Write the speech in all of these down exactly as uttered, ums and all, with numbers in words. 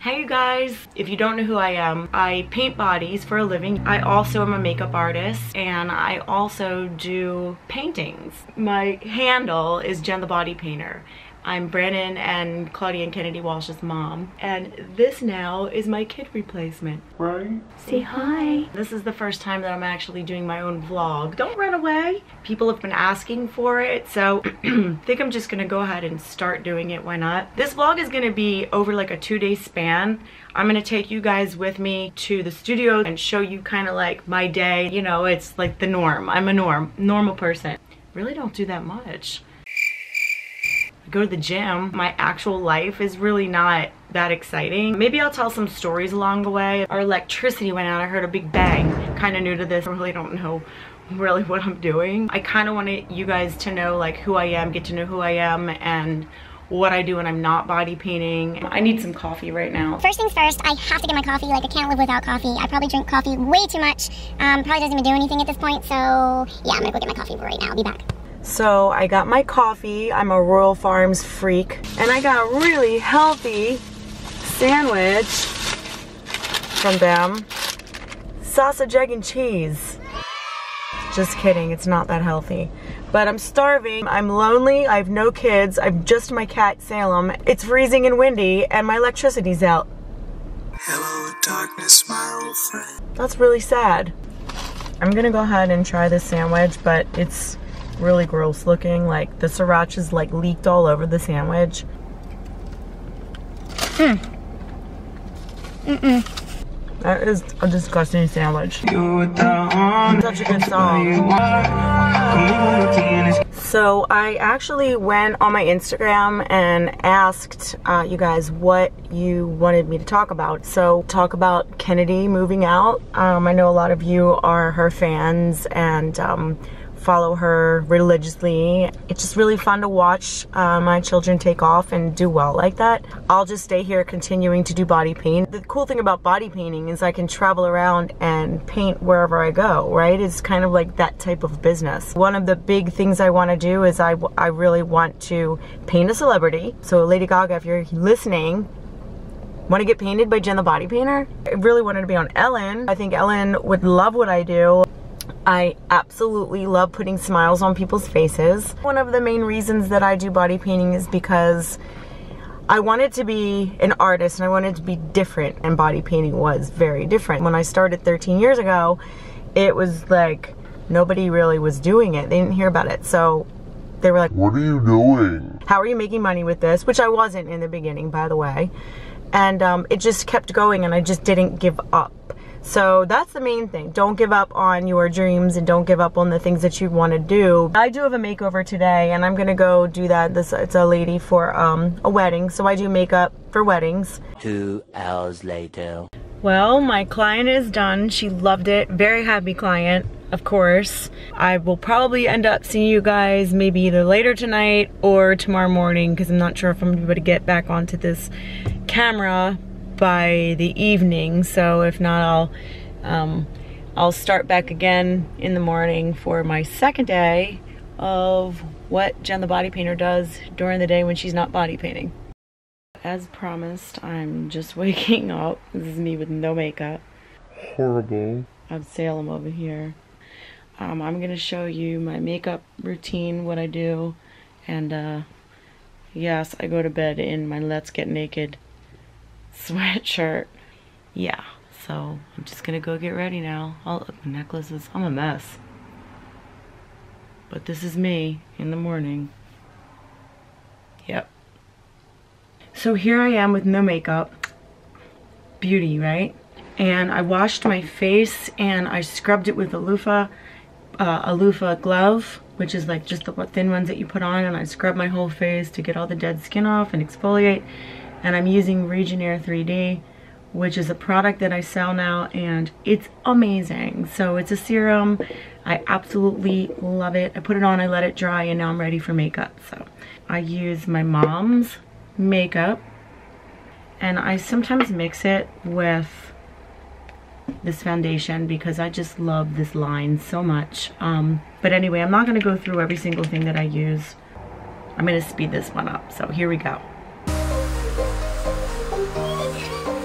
Hey you guys, if you don't know who I am, I paint bodies for a living. I also am a makeup artist and I also do paintings. My handle is Jen the Body Painter. I'm Brandon and Claudia and Kennedy Walsh's mom, and this now is my kid replacement. Right? Say hi. This is the first time that I'm actually doing my own vlog. Don't run away. People have been asking for it, so I think I'm just gonna go ahead and start doing it. Why not? This vlog is gonna be over like a two-day span. I'm gonna take you guys with me to the studio and show you kind of like my day. You know, it's like the norm. I'm a norm, normal person. Really don't do that much. Go to the gym. My actual life is really not that exciting. Maybe I'll tell some stories along the way. Our electricity went out. I heard a big bang. Kind of new to this. I really don't know really what I'm doing. I kind of wanted you guys to know like who I am, get to know who I am and what I do when I'm not body painting. I need some coffee right now. First things first, I have to get my coffee. Like I can't live without coffee. I probably drink coffee way too much. Um, probably doesn't even do anything at this point. So yeah, I'm gonna go get my coffee right now. I'll be back. So I got my coffee. I'm a Royal Farms freak. And I got a really healthy sandwich from them. Sausage, egg, and cheese. Just kidding, it's not that healthy. But I'm starving, I'm lonely, I have no kids, I'm just my cat, Salem. It's freezing and windy, and my electricity's out. Hello, darkness, my old friend. That's really sad. I'm gonna go ahead and try this sandwich, but it's really gross looking. Like the sriracha's like leaked all over the sandwich. Mm. Mm-mm. That is a disgusting sandwich. Such a good song. So I actually went on my Instagram and asked uh, you guys what you wanted me to talk about. So talk about Kennedy moving out. Um, I know a lot of you are her fans and um, follow her religiously. It's just really fun to watch uh, my children take off and do well like that. I'll just stay here continuing to do body paint. The cool thing about body painting is I can travel around and paint wherever I go, right? It's kind of like that type of business. One of the big things I want to do is I, I really want to paint a celebrity. So Lady Gaga, if you're listening, want to get painted by Jen the Body Painter? I really wanted to be on Ellen. I think Ellen would love what I do. I absolutely love putting smiles on people's faces. One of the main reasons that I do body painting is because I wanted to be an artist and I wanted to be different, and body painting was very different. When I started thirteen years ago, it was like nobody really was doing it. They didn't hear about it. So they were like, "What are you doing? How are you making money with this?" Which I wasn't in the beginning, by the way. And um, it just kept going and I just didn't give up. So that's the main thing. Don't give up on your dreams and don't give up on the things that you want to do. I do have a makeover today and I'm gonna go do that. This it's a lady for um, a wedding, so I do makeup for weddings. Two hours later. Well, my client is done. She loved it. Very happy client, of course. I will probably end up seeing you guys maybe either later tonight or tomorrow morning because I'm not sure if I'm gonna be able to get back onto this camera by the evening. So if not, I'll um, I'll start back again in the morning for my second day of what Jen the Body Painter does during the day when she's not body painting. As promised, I'm just waking up. This is me with no makeup. Horrible. I'm Salem over here. Um, I'm gonna show you my makeup routine, what I do, and uh, yes, I go to bed in my Let's Get Naked Sweatshirt. Yeah, so I'm just gonna go get ready now. All of my necklaces, I'm a mess, but this is me in the morning. Yep, so here I am with no makeup. Beauty, right? And I washed my face and I scrubbed it with a loofah uh, a loofah glove, which is like just the thin ones that you put on, and I scrubbed my whole face to get all the dead skin off and exfoliate. And I'm using Regenere three D, which is a product that I sell now, and it's amazing. So it's a serum. I absolutely love it. I put it on, I let it dry, and now I'm ready for makeup. So I use my mom's makeup, and I sometimes mix it with this foundation because I just love this line so much. Um, but anyway, I'm not gonna go through every single thing that I use. I'm gonna speed this one up, so here we go. Thank you.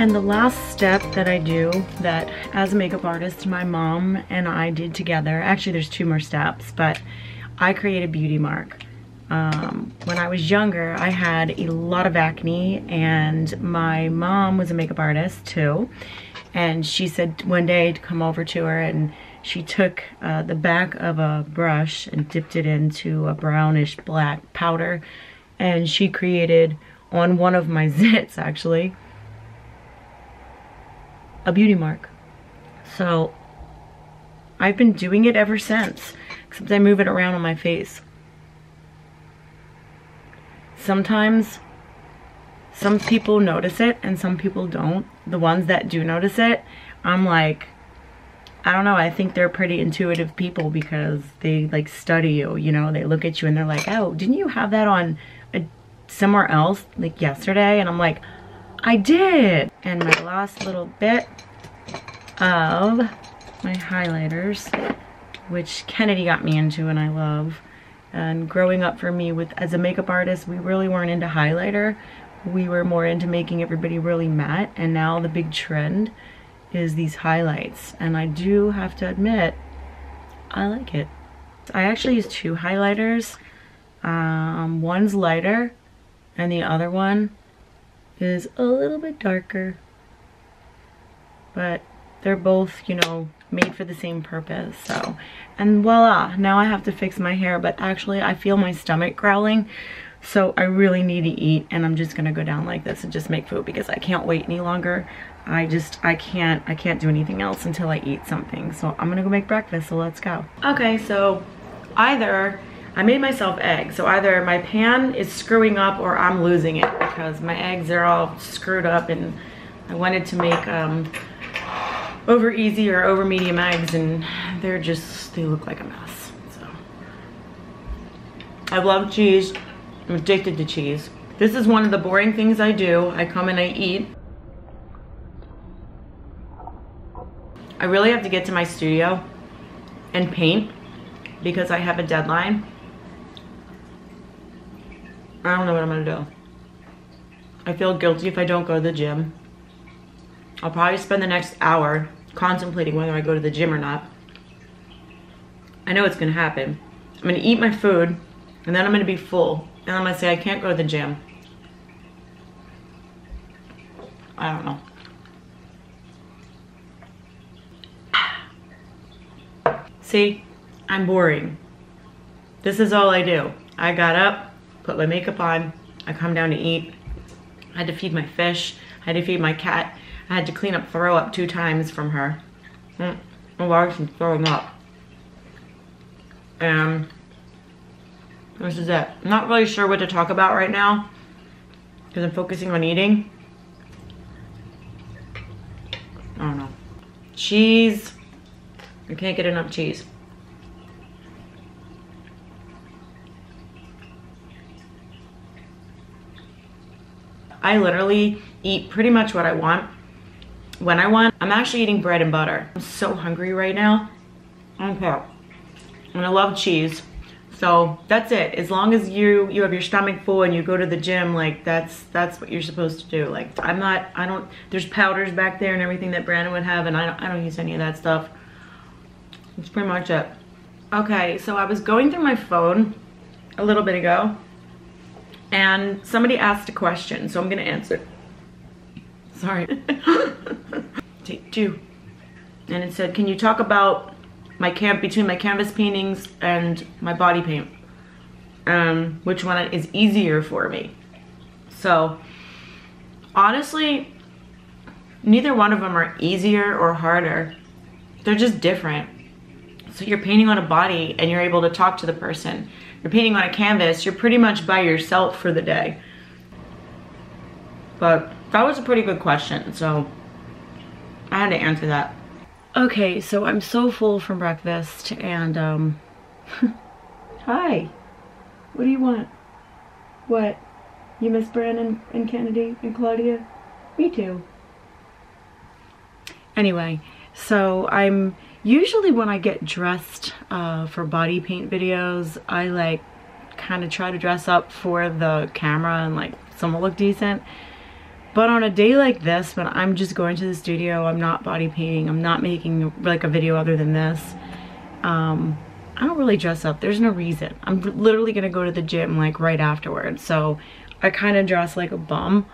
And the last step that I do that as a makeup artist my mom and I did together, actually there's two more steps, but I create a beauty mark. Um, when I was younger, I had a lot of acne, and my mom was a makeup artist too. And she said one day to come over to her, and she took uh, the back of a brush and dipped it into a brownish black powder, and she created on one of my zits actually a beauty mark. So I've been doing it ever since, except I move it around on my face. Sometimes some people notice it and some people don't. The ones that do notice it, I'm like, I don't know, I think they're pretty intuitive people because they like study you, you know, they look at you and they're like, oh, didn't you have that on a, somewhere else like yesterday? And I'm like, I did. And my last little bit of my highlighters, which Kennedy got me into and I love. And growing up for me with as a makeup artist, we really weren't into highlighter. We were more into making everybody really matte, and now the big trend is these highlights. And I do have to admit, I like it. I actually use two highlighters. Um, one's lighter and the other one is a little bit darker. But they're both, you know, made for the same purpose. So, and voila, now I have to fix my hair, but actually I feel my stomach growling, so I really need to eat, and I'm just gonna go down like this and just make food because I can't wait any longer. I just, I can't, I can't do anything else until I eat something. So I'm gonna go make breakfast, so let's go. Okay, so either, I made myself eggs, so either my pan is screwing up or I'm losing it because my eggs are all screwed up, and I wanted to make, um, over easy or over medium eggs, and they're just, they look like a mess. So I love cheese. I'm addicted to cheese. This is one of the boring things I do. I come and I eat. I really have to get to my studio and paint because I have a deadline. I don't know what I'm gonna do. I feel guilty if I don't go to the gym. I'll probably spend the next hour contemplating whether I go to the gym or not. I know it's gonna happen. I'm gonna eat my food, and then I'm gonna be full, and I'm gonna say I can't go to the gym. I don't know. See, I'm boring. This is all I do. I got up, put my makeup on, I come down to eat. I had to feed my fish, I had to feed my cat. I had to clean up throw up two times from her. My wife is throwing up. And this is it. I'm not really sure what to talk about right now because I'm focusing on eating. I don't know. Cheese. I can't get enough cheese. I literally eat pretty much what I want. When I want, I'm actually eating bread and butter. I'm so hungry right now. Okay. And I love cheese. So that's it. As long as you you have your stomach full and you go to the gym, like that's that's what you're supposed to do. Like I'm not, I don't, there's powders back there and everything that Brandon would have, and I don't, I don't use any of that stuff. That's pretty much it. Okay, so I was going through my phone a little bit ago and somebody asked a question, so I'm gonna answer. Sorry. Take two. And it said, can you talk about my camp between my canvas paintings and my body paint? Um, which one is easier for me? So honestly, neither one of them are easier or harder. They're just different. So you're painting on a body and you're able to talk to the person. You're painting on a canvas, you're pretty much by yourself for the day. But that was a pretty good question, so I had to answer that. Okay, so I'm so full from breakfast, and um, hi, what do you want? What, you miss Brandon and Kennedy and Claudia? Me too. Anyway, so I'm, usually when I get dressed uh, for body paint videos, I like kind of try to dress up for the camera and like someone look decent. But on a day like this, when I'm just going to the studio, I'm not body painting, I'm not making like a video other than this, um, I don't really dress up. There's no reason. I'm literally gonna go to the gym like right afterwards. So I kind of dress like a bum.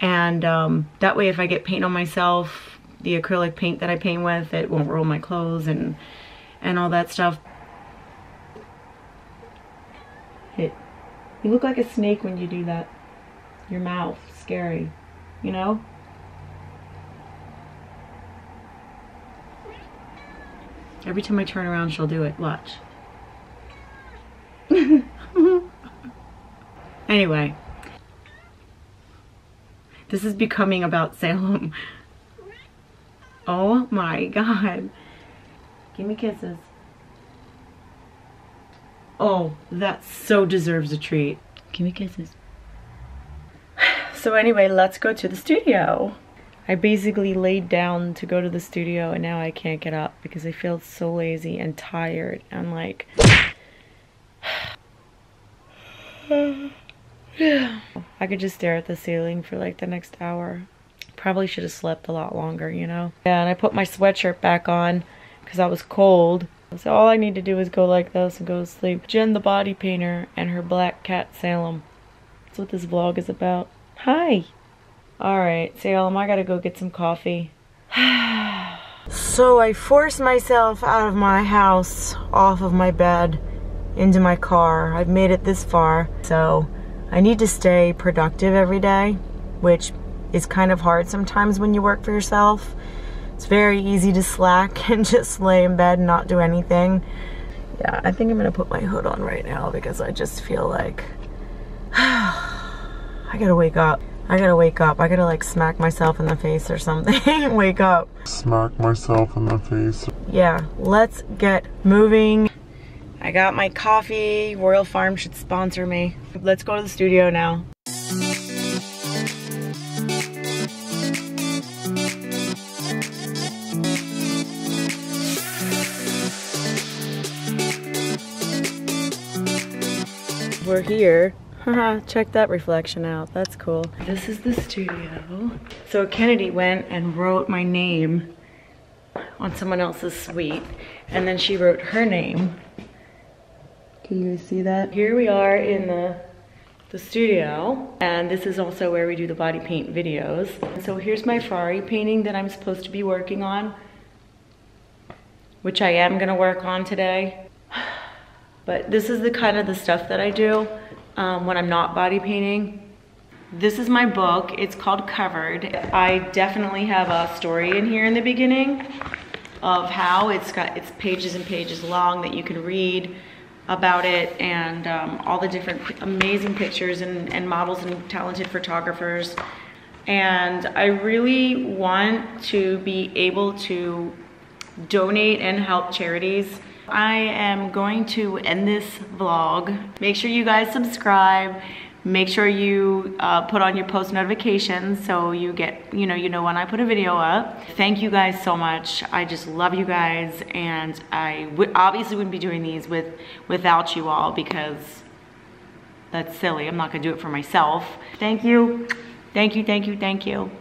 And um, that way if I get paint on myself, the acrylic paint that I paint with, it won't ruin my clothes and, and all that stuff. It, you look like a snake when you do that. Your mouth, scary. You know? Every time I turn around, she'll do it. Watch. Anyway. This is becoming about Salem. Oh my god. Give me kisses. Oh, that so deserves a treat. Give me kisses. So anyway, let's go to the studio. I basically laid down to go to the studio and now I can't get up because I feel so lazy and tired and like... I could just stare at the ceiling for like the next hour. Probably should have slept a lot longer, you know? Yeah, and I put my sweatshirt back on because I was cold. So all I need to do is go like this and go to sleep. Jen the Body Painter and her black cat Salem. That's what this vlog is about. Hi. Alright, Salem, I gotta go get some coffee. So I forced myself out of my house, off of my bed, into my car. I've made it this far. So I need to stay productive every day, which is kind of hard sometimes when you work for yourself. It's very easy to slack and just lay in bed and not do anything. Yeah, I think I'm gonna put my hood on right now because I just feel like... I gotta wake up. I gotta wake up. I gotta like smack myself in the face or something. Wake up. Smack myself in the face. Yeah, let's get moving. I got my coffee. Royal Farms should sponsor me. Let's go to the studio now. We're here. Haha, check that reflection out. That's cool. This is the studio. So Kennedy went and wrote my name on someone else's suite, and then she wrote her name. Can you see that? Here we are in the, the studio, and this is also where we do the body paint videos. So here's my Ferrari painting that I'm supposed to be working on, which I am gonna work on today. But this is the kind of the stuff that I do. Um, when I'm not body painting. This is my book, it's called Covered. I definitely have a story in here in the beginning of how it's got, it's pages and pages long that you can read about it, and um, all the different amazing pictures and, and models and talented photographers. And I really want to be able to donate and help charities. I am going to end this vlog. Make sure you guys subscribe. Make sure you uh, put on your post notifications so you get, you know, you know when I put a video up. Thank you guys so much. I just love you guys, and I would obviously wouldn't be doing these with without you all because that's silly. I'm not gonna do it for myself. Thank you, thank you, thank you, thank you.